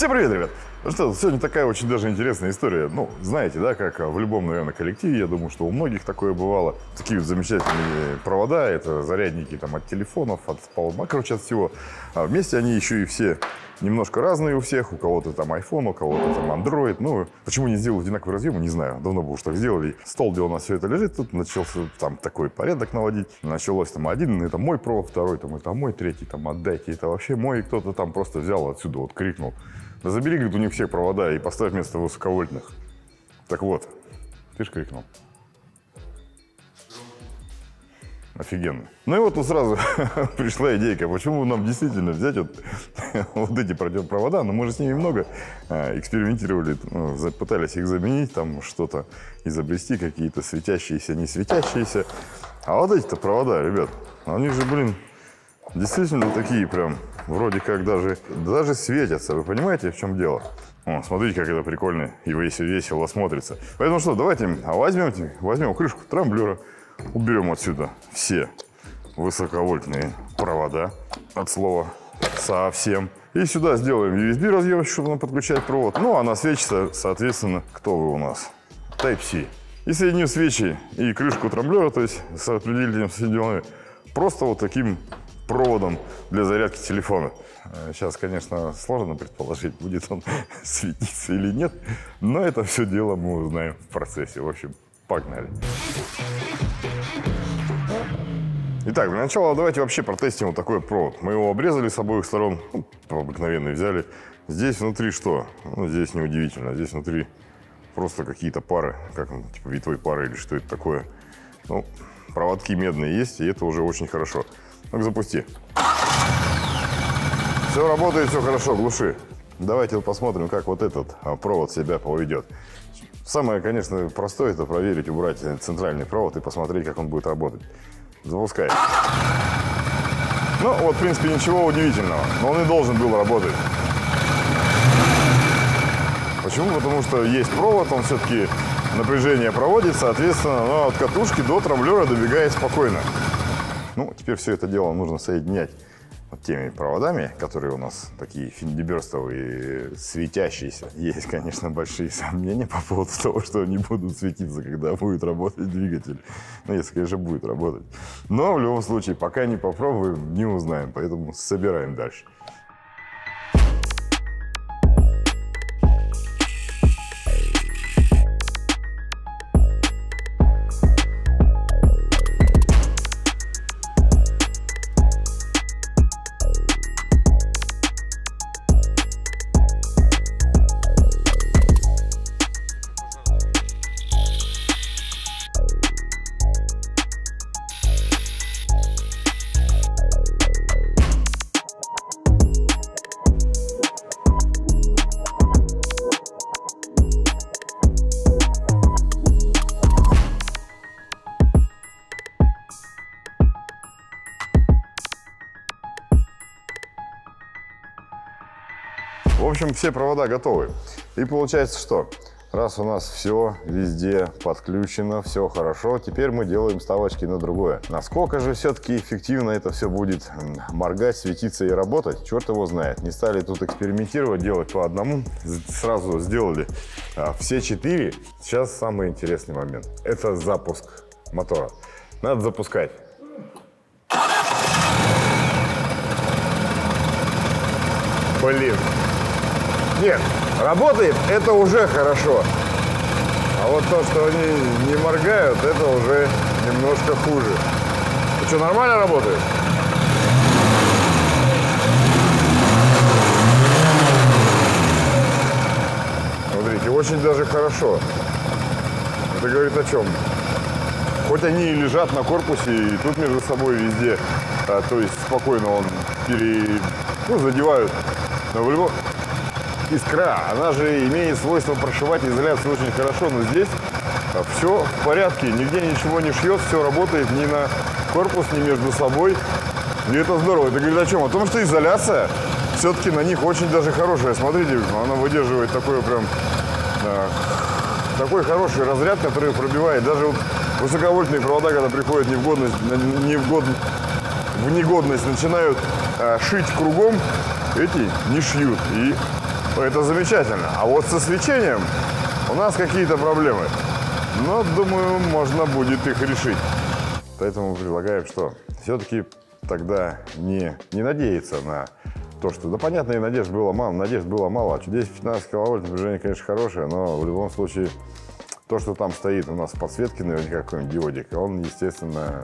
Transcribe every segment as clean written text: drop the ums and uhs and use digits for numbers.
Всем привет, ребят! Ну что, сегодня такая очень даже интересная история. Ну, знаете, да, как в любом, наверное, коллективе, я думаю, что у многих такое бывало. Такие вот замечательные провода, это зарядники там от телефонов, от пауэрбанка, короче, от всего. А вместе они еще и все немножко разные у всех. У кого-то там iPhone, у кого-то там Android. Ну, почему не сделали одинаковый разъем, не знаю. Давно бы уж так сделали. Стол, где у нас все это лежит, тут начался там такой порядок наводить. Началось там один, это мой провод, второй, там это мой, третий, там отдайте, это вообще мой. Кто-то там просто взял отсюда, вот крикнул. Да забери, говорит, у них все провода и поставь вместо высоковольтных. Так вот, ты ж крикнул. Офигенно. Ну и вот тут сразу пришла идейка, почему нам действительно взять вот эти провода, но мы же с ними много экспериментировали, пытались их заменить, там что-то изобрести, какие-то светящиеся, не светящиеся. А вот эти-то провода, ребят, они же, блин, действительно такие прям, вроде как даже светятся. Вы понимаете, в чем дело? О, смотрите, как это прикольно и весело смотрится. Поэтому что, давайте возьмем крышку трамблера, уберем отсюда все высоковольтные провода от слова совсем. И сюда сделаем USB разъем, чтобы нам подключать провод. Ну, а на свече, соответственно, кто вы у нас? Type-C. И соединим свечи и крышку трамблера, то есть с определителем соединенными, просто вот таким проводом для зарядки телефона. Сейчас, конечно, сложно предположить, будет он светиться или нет, но это все дело мы узнаем в процессе. В общем, погнали. Итак, для начала давайте вообще протестим вот такой провод. Мы его обрезали с обоих сторон, обыкновенный взяли. Здесь внутри что? Ну, здесь неудивительно, здесь внутри просто какие-то пары, как типа витовые пары или что это такое. Ну, проводки медные есть, и это уже очень хорошо. Ну-ка, запусти. Все работает, все хорошо, глуши. Давайте вот посмотрим, как вот этот провод себя поведет. Самое, конечно, простое — это проверить, убрать центральный провод и посмотреть, как он будет работать. Запускай. Ну, вот, в принципе, ничего удивительного. Но он и должен был работать. Почему? Потому что есть провод, он все-таки напряжение проводит, соответственно, оно от катушки до трамблера добегает спокойно. Ну, теперь все это дело нужно соединять вот теми проводами, которые у нас такие финдиберстовые, светящиеся. Есть, конечно, большие сомнения по поводу того, что они будут светиться, когда будет работать двигатель. Ну, если, конечно, будет работать. Но в любом случае, пока не попробуем, не узнаем, поэтому собираем дальше. В общем, все провода готовы. И получается что? Раз у нас все везде подключено, все хорошо, теперь мы делаем ставочки на другое. Насколько же все-таки эффективно это все будет моргать, светиться и работать, черт его знает. Не стали тут экспериментировать, делать по одному. Сразу сделали все четыре. Сейчас самый интересный момент. Это запуск мотора. Надо запускать. Блин. Нет, работает, это уже хорошо. А вот то, что они не моргают, это уже немножко хуже. Ты что, нормально работает? Смотрите, очень даже хорошо. Это говорит о чем? Хоть они и лежат на корпусе, и тут между собой везде, то есть спокойно он задевают. Но в любом... Искра, она же имеет свойство прошивать изоляцию очень хорошо, но здесь все в порядке, нигде ничего не шьет, все работает ни на корпус, ни между собой, и это здорово. Это говорит о чем? О том, что изоляция все-таки на них очень даже хорошая. Смотрите, она выдерживает такой прям, такой хороший разряд, который пробивает даже высоковольтные провода, когда приходят в негодность, начинают шить кругом, эти не шьют. И то это замечательно. А вот со свечением у нас какие-то проблемы. Но, думаю, можно будет их решить. Поэтому предлагаем, что все-таки тогда не надеяться на то, что... Да, понятно, и надежд было мало. Здесь 15 киловольт, напряжение, конечно, хорошее, но в любом случае то, что там стоит у нас в подсветке, наверняка какой-нибудь диодик, он, естественно,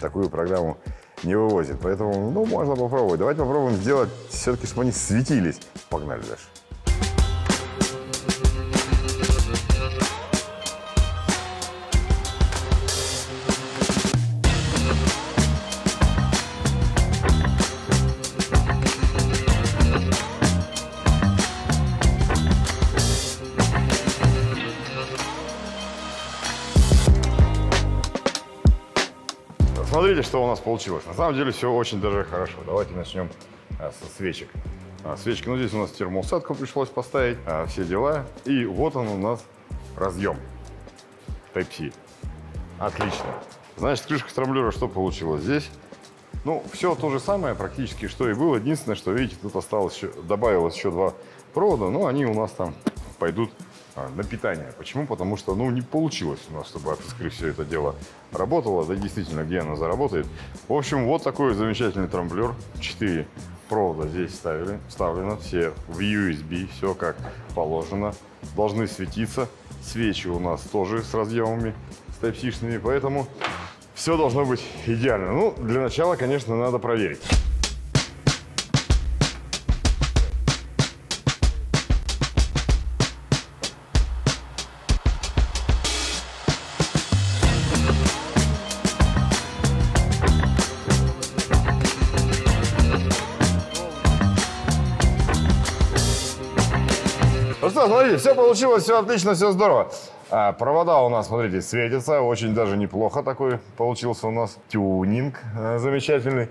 такую программу не вывозит. Поэтому, ну, можно попробовать. Давайте попробуем сделать все-таки, чтобы они светились. Погнали дальше. Смотрите, что у нас получилось. На самом деле все очень даже хорошо. Давайте начнем со свечек. Свечки, ну, здесь у нас термоусадку пришлось поставить, все дела. И вот он у нас разъем Type-C. Отлично. Значит, крышка трамблера, что получилось здесь? Ну, все то же самое практически, что и было. Единственное, что, видите, тут осталось еще, добавилось еще два провода, но они у нас там пойдут на питание. Почему? Потому что, ну, не получилось у нас, чтобы от искры все это дело работало. Да, действительно, где она заработает? В общем, вот такой замечательный трамблер. 4 провода здесь вставлено, все в USB, все как положено. Должны светиться. Свечи у нас тоже с разъемами, с Type-C-шными, поэтому все должно быть идеально. Ну, для начала, конечно, надо проверить. Смотрите, все получилось, все отлично, все здорово. Провода у нас, смотрите, светятся. Очень даже неплохо такой получился у нас тюнинг замечательный.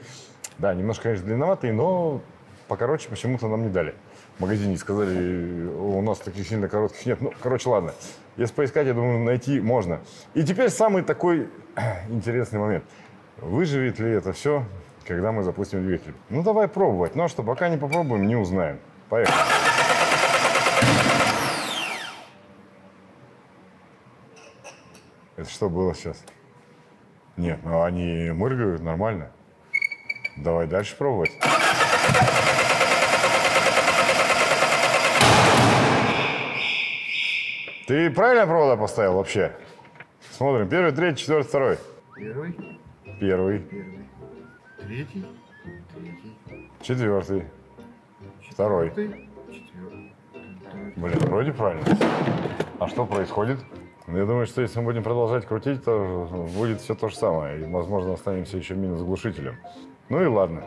Да, немножко, конечно, длинноватый, но покороче почему-то нам не дали. В магазине сказали, у нас таких сильно коротких нет. Ну, короче, ладно. Если поискать, я думаю, найти можно. И теперь самый такой интересный момент. Выживет ли это все, когда мы запустим двигатель? Ну, давай пробовать. Ну, а что, пока не попробуем, не узнаем. Поехали. Это что было сейчас? Нет, ну они мыргают нормально. Давай дальше пробовать. Ты правильно провода поставил вообще? Смотрим. Первый, третий, четвертый, второй. Первый. Первый. Третий. Четвертый. Второй. Блин, вроде правильно. А что происходит? Я думаю, что если мы будем продолжать крутить, то будет все то же самое. И, возможно, останемся еще минус глушителем. Ну и ладно.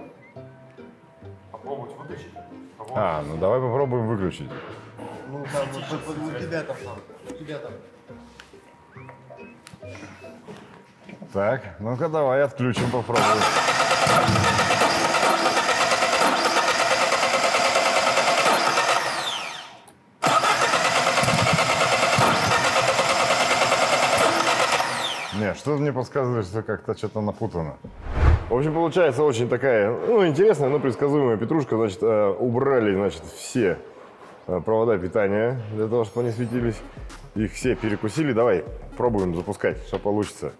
Попробовать выключить? Ну давай попробуем выключить. Ну там, у тебя там. Так, ну-ка давай отключим, попробуем. Что-то мне подсказывает, что как-то что-то напутано. В общем, получается очень такая, ну, интересная, но предсказуемая петрушка. Значит, убрали, значит, все провода питания для того, чтобы они светились. Их все перекусили. Давай пробуем запускать, что получится.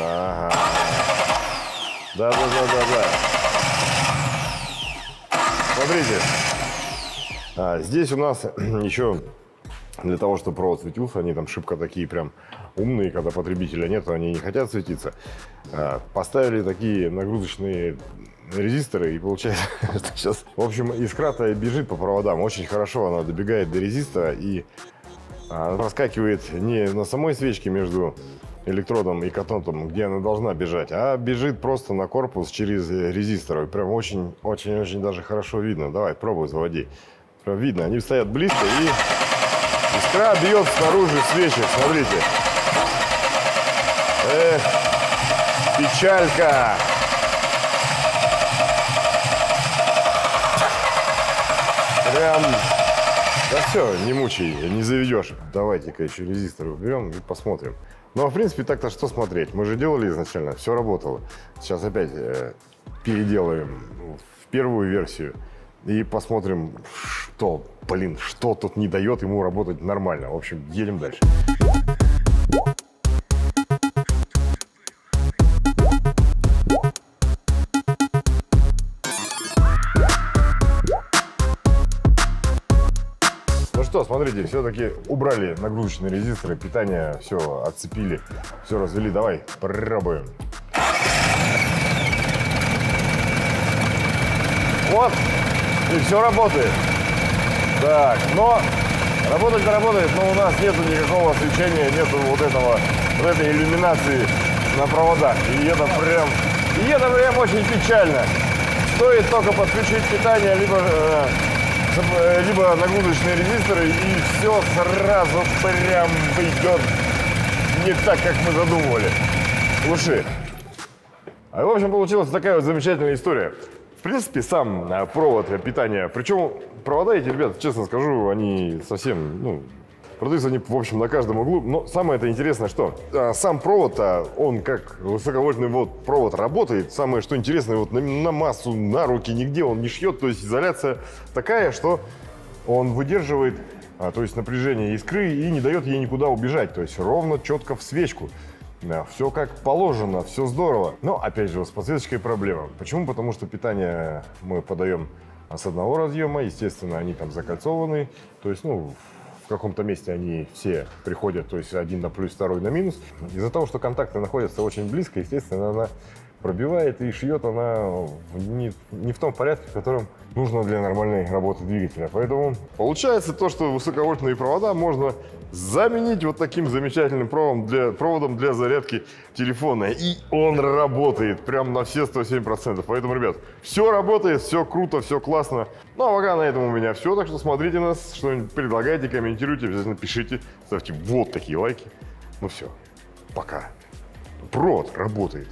Ага. Да. Смотрите. Здесь у нас еще... Для того, чтобы провод светился, они там шибко такие прям умные, когда потребителя нет, они не хотят светиться. Поставили такие нагрузочные резисторы, и получается, что сейчас... В общем, искра-то бежит по проводам, очень хорошо она добегает до резистора и проскакивает не на самой свечке между электродом и катодом, где она должна бежать, а бежит просто на корпус через резистор. И прям очень-очень даже хорошо видно. Давай, пробуй, заводи. Прям видно, они стоят близко и... Искра бьет снаружи свечи, смотрите. Эх, печалька. Прям... Да все, не мучай, не заведешь. Давайте-ка еще резистор уберем и посмотрим. Ну, а в принципе, так-то что смотреть? Мы же делали изначально, все работало. Сейчас опять переделаем в первую версию. и посмотрим, что тут не дает ему работать нормально. В общем, едем дальше. Смотрите, все-таки убрали нагрузочные резисторы, питание, все отцепили, все развели. Давай пробуем. Вот, и все работает. Так, но работать-то работает, но у нас нету никакого освещения, нету вот этой иллюминации на проводах. И это прям очень печально. Стоит только подключить питание, либо нагрузочные резисторы, и все сразу прям идет не так, как мы задумывали. Слушай, а в общем получилась такая вот замечательная история. В принципе, сам провод питания, причем провода эти, ребята, честно скажу, они совсем, продаются они, в общем, на каждом углу. Но самое это интересное, что сам провод, он как высоковольтный провод работает. Самое, что интересное, вот на массу, на руки, нигде он не шьет. То есть изоляция такая, что он выдерживает, то есть напряжение искры и не дает ей никуда убежать. То есть ровно, четко в свечку. Все как положено, все здорово. Но, опять же, с подсветочкой проблема. Почему? Потому что питание мы подаем с одного разъема. Естественно, они там закольцованы. То есть, в каком-то месте они все приходят, то есть один на плюс, второй на минус. Из-за того, что контакты находятся очень близко, естественно, она пробивает и шьет она не в том порядке, в котором нужно для нормальной работы двигателя. Поэтому получается то, что высоковольтные провода можно заменить вот таким замечательным проводом для зарядки телефона. И он работает прям на все 107%. Поэтому, ребят, все работает, все круто, все классно. Ну, а пока на этом у меня все. Так что смотрите нас, что-нибудь предлагайте, комментируйте, обязательно пишите, ставьте вот такие лайки. Ну все, пока. Провод работает.